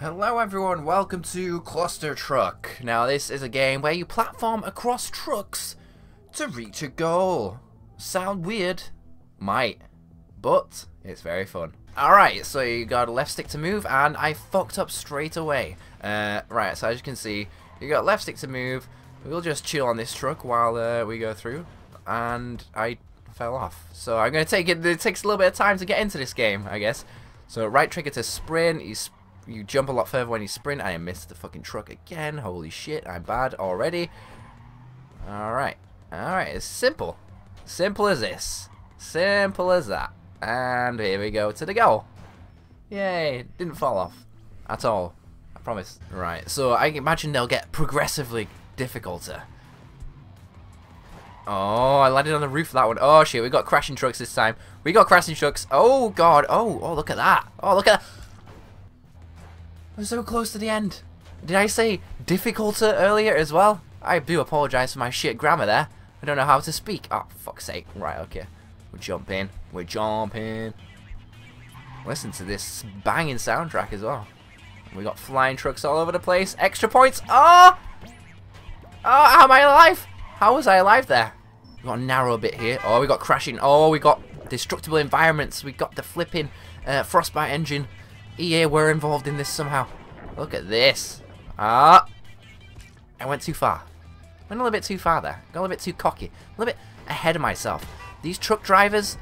Hello everyone, welcome to Clustertruck. Now this is a game where you platform across trucks to reach a goal. Sound weird? Might. But it's very fun. Alright, so you got left stick to move and I fucked up straight away. Right, so as you can see, you got left stick to move. We'll just chill on this truck while we go through. And I fell off. So I'm going to take it, it takes a little bit of time to get into this game, I guess. So right trigger to sprint, you jump a lot further when you sprint. I missed the fucking truck again. Holy shit, I'm bad already. Alright. Alright, it's simple. Simple as this. Simple as that. And here we go to the goal. Yay, didn't fall off. At all. I promise. Right, so I imagine they'll get progressively difficulter. Oh, I landed on the roof of that one. Oh shit, we got crashing trucks this time. We got crashing trucks. Oh god. Oh, look at that. Oh, look at that. I'm so close to the end. Did I say difficulter earlier as well? I do apologise for my shit grammar there. I don't know how to speak. Oh, fuck's sake. Right, okay. We're jumping. We're jumping. Listen to this banging soundtrack as well. We got flying trucks all over the place. Extra points. Oh! Oh, how am I alive? How was I alive there? We got a narrow bit here. Oh, we got crashing. Oh, we got destructible environments. We got the flipping Frostbite Engine. EA were involved in this somehow. Look at this. Ah, I went too far. Went a little bit too far there. Got a little bit too cocky. A little bit ahead of myself. These truck drivers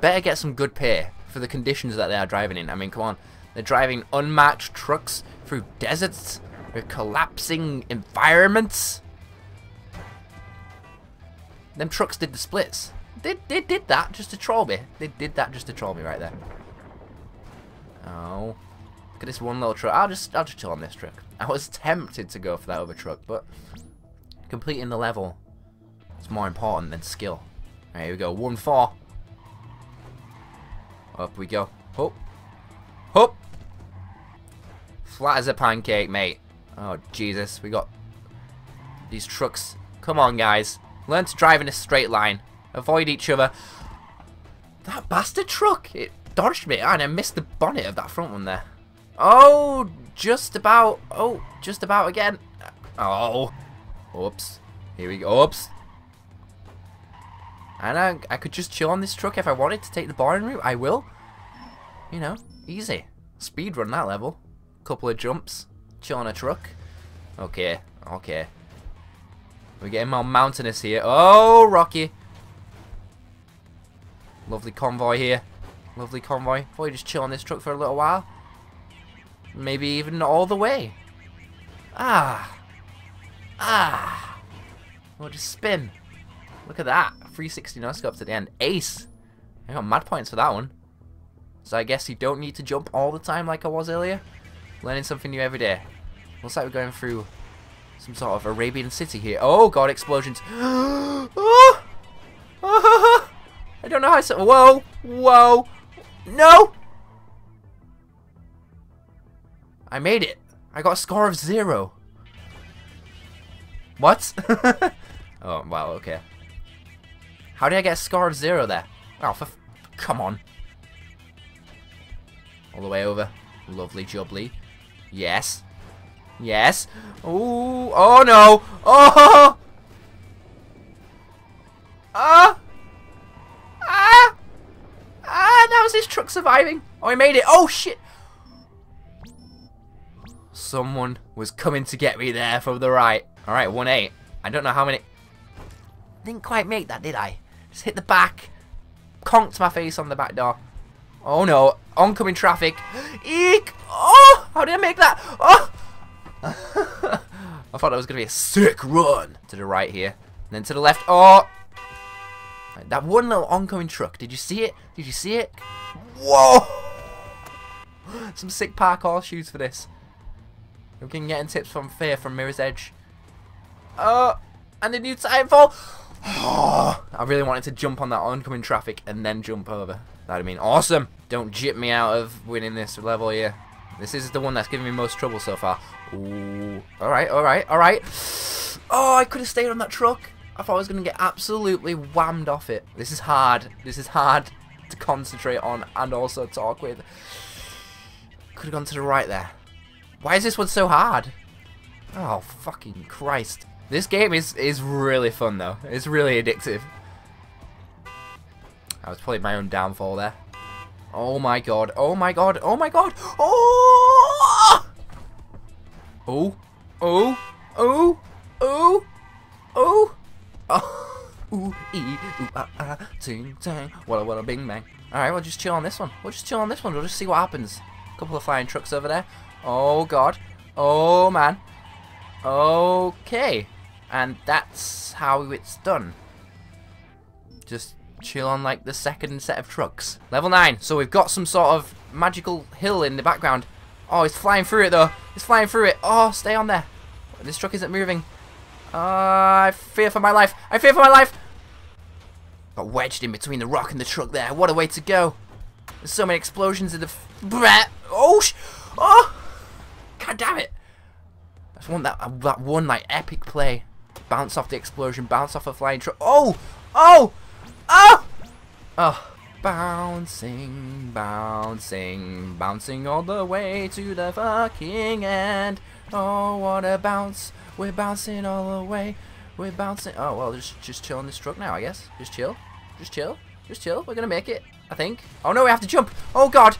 better get some good pay for the conditions that they are driving in. I mean, come on. They're driving unmarked trucks through deserts, through collapsing environments. Them trucks did the splits. They did that just to troll me. They did that just to troll me right there. Oh, look at this one little truck. I'll just chill on this truck. I was tempted to go for that other truck, but completing the level is more important than skill. All right, here we go. 1-4. Up we go. Hop, hop. Flat as a pancake, mate. Oh Jesus, we got these trucks. Come on, guys. Learn to drive in a straight line. Avoid each other. That bastard truck. It dodged me, and I missed the bonnet of that front one there. Oh, just about. Oh, just about again. Oh, oops. Here we go. Oops. And I could just chill on this truck if I wanted to take the boring route. I will. You know, easy. Speed run that level. Couple of jumps. Chill on a truck. Okay. Okay. We're getting more mountainous here. Oh, rocky. Lovely convoy here. Lovely convoy. Probably just chill on this truck for a little while. Maybe even all the way. Ah. Ah. We'll just spin. Look at that. 360 no scope to the end. Ace. I got mad points for that one. So I guess you don't need to jump all the time like I was earlier. Learning something new every day. Looks like we're going through some sort of Arabian city here. Oh god, explosions. Oh. Oh. I don't know how I said. Whoa. Whoa. No! I made it. I got a score of 0. What? Oh, wow, okay. How did I get a score of 0 there? Oh, for f come on. All the way over. Lovely jubbly. Yes. Yes. Ooh. Oh, no. Oh! Ah! Ah! Ah, now is this truck surviving? Oh, I made it. Oh, shit. Someone was coming to get me there from the right. All right, 1-8. I don't know how many. Didn't quite make that, did I? Just hit the back. Conked my face on the back door. Oh, no. Oncoming traffic. Eek. Oh, how did I make that? Oh! I thought that was going to be a sick run. To the right here. And then to the left. Oh! That one little oncoming truck. Did you see it? Did you see it? Whoa! Some sick parkour shoes for this. We've been getting tips from Fear from Mirror's Edge. Oh! And a new timefall! Oh, I really wanted to jump on that oncoming traffic and then jump over. That'd have been awesome. Don't jip me out of winning this level here. This is the one that's giving me most trouble so far. Ooh. Alright, alright, alright. Oh, I could have stayed on that truck. I thought I was going to get absolutely whammed off it. This is hard. This is hard to concentrate on and also talk with. Could have gone to the right there. Why is this one so hard? Oh, fucking Christ. This game is really fun, though. It's really addictive. I was probably my own downfall there. Oh my god. Oh my god. Oh my god. Oh! Oh. Oh. Oh. Oh. Oh. Oh. Ooh, ee, ooh, ah, ah, ting, tang. Walla, bing, bang. Alright, we'll just chill on this one. We'll just chill on this one. We'll just see what happens. A couple of flying trucks over there. Oh god. Oh man. Okay. And that's how it's done. Just chill on like the second set of trucks. Level 9. So we've got some sort of magical hill in the background. Oh, it's flying through it though. It's flying through it. Oh, stay on there. This truck isn't moving. I fear for my life. I fear for my life. Got wedged in between the rock and the truck there. What a way to go. There's so many explosions in the... Oh, oh! God damn it. I just want that one like epic play. Bounce off the explosion. Bounce off a flying truck. Oh! Oh! Oh! Oh. Bouncing, bouncing, bouncing all the way to the fucking end. Oh, what a bounce. We're bouncing all the way. We're bouncing. Oh, well, just chill on this truck now, I guess. Just chill. Just chill. Just chill. We're gonna make it, I think. Oh, no, we have to jump. Oh, God.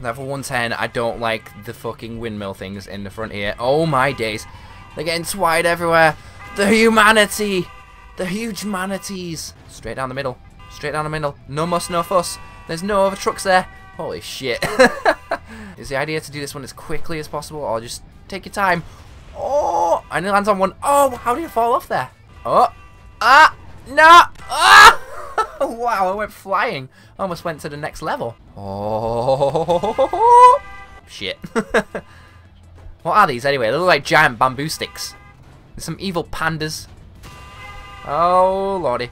Level 110. I don't like the fucking windmill things in the front here. Oh, my days. They're getting swatted everywhere. The humanity. The huge manatees. Straight down the middle. Straight down the middle. No muss, no fuss. There's no other trucks there. Holy shit. Is the idea to do this one as quickly as possible or just take your time? Oh, and it lands on one. Oh, how did it fall off there? Oh, ah, no. Ah. Wow, I went flying. I almost went to the next level. Oh, shit. What are these anyway? They look like giant bamboo sticks. There's some evil pandas. Oh lordy.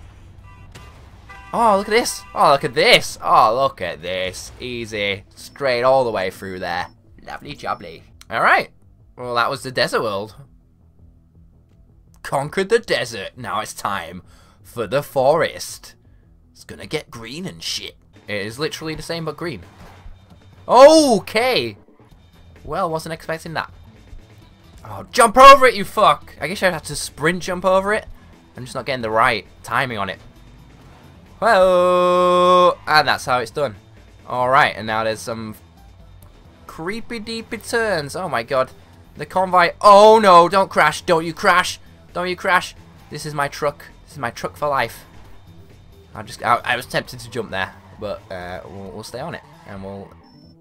Oh, look at this. Oh, look at this. Oh, look at this. Easy. Straight all the way through there. Lovely jubbly. Alright. Well, that was the desert world. Conquered the desert. Now it's time for the forest. It's gonna get green and shit. It is literally the same but green. Okay. Well, wasn't expecting that. Oh, jump over it, you fuck. I guess I'd have to sprint jump over it. I'm just not getting the right timing on it. Whoa! And that's how it's done. Alright, and now there's some creepy deepy turns. Oh my god. The convoy. Oh no, don't crash. Don't you crash. Don't you crash. This is my truck. This is my truck for life. I was tempted to jump there, but we'll stay on it. And we'll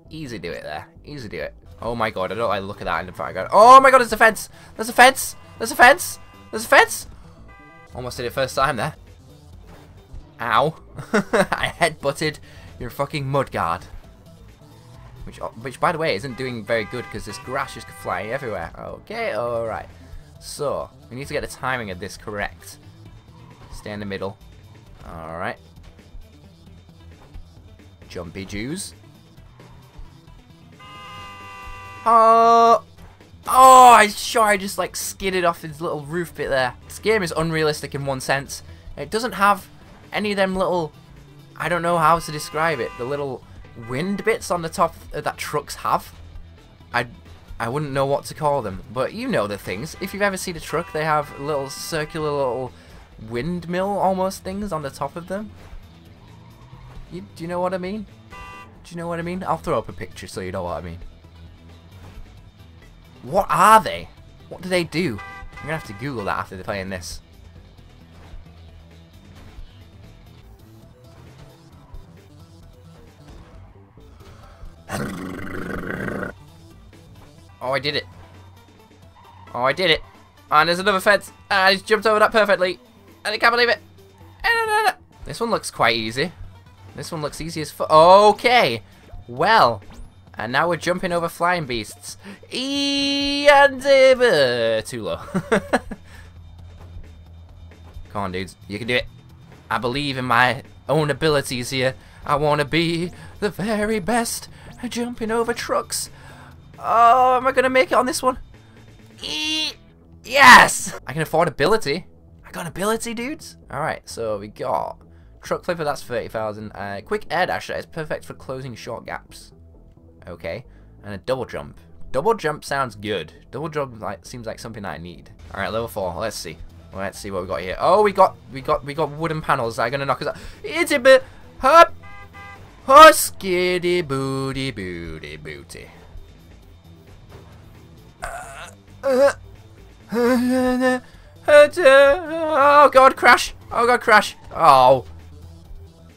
easy do it there. Easy do it. Oh my god, I don't like look at that in the background. Oh my god, there's a fence. There's a fence. There's a fence. There's a fence. Almost did it first time there. Ow. I headbutted your fucking mudguard. Which by the way, isn't doing very good because this grass is flying everywhere. Okay, alright. So, we need to get the timing of this correct. Stay in the middle. Alright. Jumpy Jews. Oh! Oh, I'm sure I just like skidded off his little roof bit there. This game is unrealistic in one sense. It doesn't have any of them little, I don't know how to describe it, the little wind bits on the top that trucks have. I wouldn't know what to call them, but you know the things. If you've ever seen a truck, they have little circular little windmill almost things on the top of them. Do you know what I mean? Do you know what I mean? I'll throw up a picture so you know what I mean. What are they? What do they do? I'm gonna have to Google that after they're playing this. Oh, I did it. Oh, I did it. And there's another fence. I just jumped over that perfectly. And I can't believe it. This one looks quite easy. This one looks easy as fuck. Okay. Well. And now we're jumping over flying beasts. E and too low. Come on, dudes. You can do it. I believe in my own abilities here. I want to be the very best at jumping over trucks. Oh, am I going to make it on this one? E yes! I can afford ability. I got ability, dudes. Alright, so we got truck flipper. That's 30,000. Quick air dasher. It's perfect for closing short gaps. Okay. And a double jump. Double jump sounds good. Double jump seems like something I need. All right, level 4. Let's see. Let's see what we got here. Oh, we got wooden panels that are gonna knock us out. It's a bit hop. Oh, skiddy booty booty booty. Oh god, crash! Oh god, crash! Oh,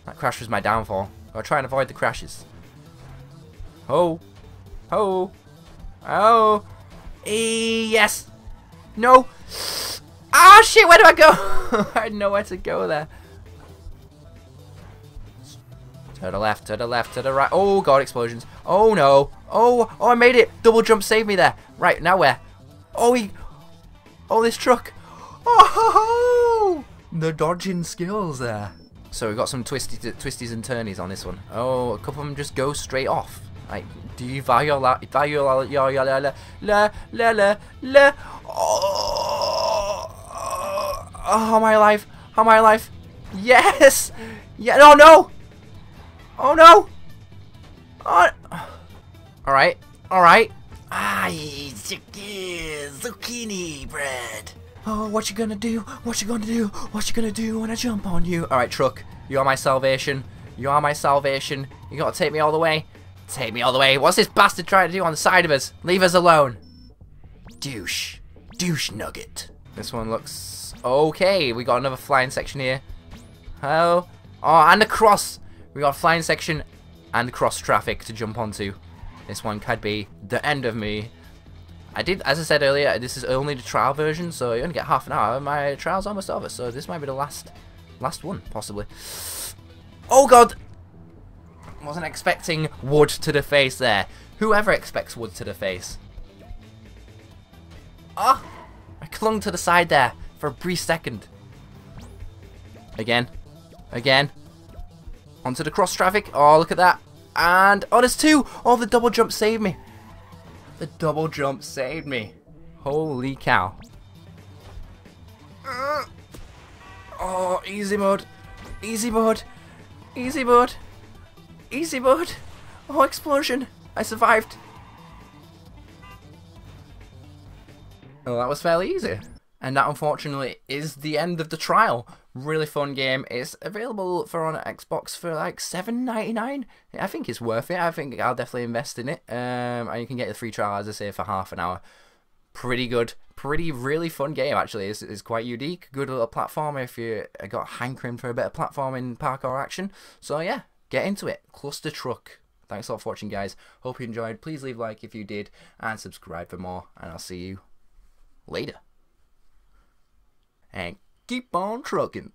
that crash was my downfall. I'll try and avoid the crashes. Oh, oh, oh! Yes! No! Ah, oh, shit! Where do I go? I know where to go there. To the left, to the left, to the right. Oh god, explosions! Oh no! Oh, oh! I made it! Double jump saved me there. Right now where? Oh, he! Oh, this truck! Oh, ho, ho. The dodging skills there. So we've got some twisties and turnies on this one. Oh, a couple of them just go straight off. Like, do you viola. Oh, how am I alive? How am I alive? Yes! Yeah, no, no! Oh, no! Oh. Alright, alright. Ah, zucchini bread. Oh, what you gonna do? What you gonna do? What you gonna do when I jump on you? Alright, truck. You are my salvation. You are my salvation. You gotta take me all the way. Take me all the way. What's this bastard trying to do on the side of us? Leave us alone. Douche. Douche nugget. This one looks okay. We got another flying section here. Oh. Oh, and a cross. We got a flying section and cross traffic to jump onto. This one could be the end of me. I did, as I said earlier, this is only the trial version, so you only get half an hour. My trial's almost over, so this might be the last one, possibly. Oh god! Wasn't expecting wood to the face there. Whoever expects wood to the face. Ah! Oh, I clung to the side there for a brief second. Again. Again. Onto the cross traffic. Oh, look at that. And, oh, there's two! Oh, the double jump saved me. The double jump saved me. Holy cow. Oh, easy mode. Easy mode. Easy mode. Easy mode. Oh, explosion. I survived. Oh, that was fairly easy. And that, unfortunately, is the end of the trial. Really fun game. It's available for on Xbox for like $7.99. I think it's worth it. I think I'll definitely invest in it. And you can get the free trial, as I say, for half an hour. Pretty good. Pretty really fun game, actually. It's quite unique. Good little platformer if you got hankering for a bit of platforming parkour action. So, yeah, get into it. Clustertruck. Thanks a lot for watching, guys. Hope you enjoyed. Please leave a like if you did. And subscribe for more. And I'll see you later. And keep on trucking.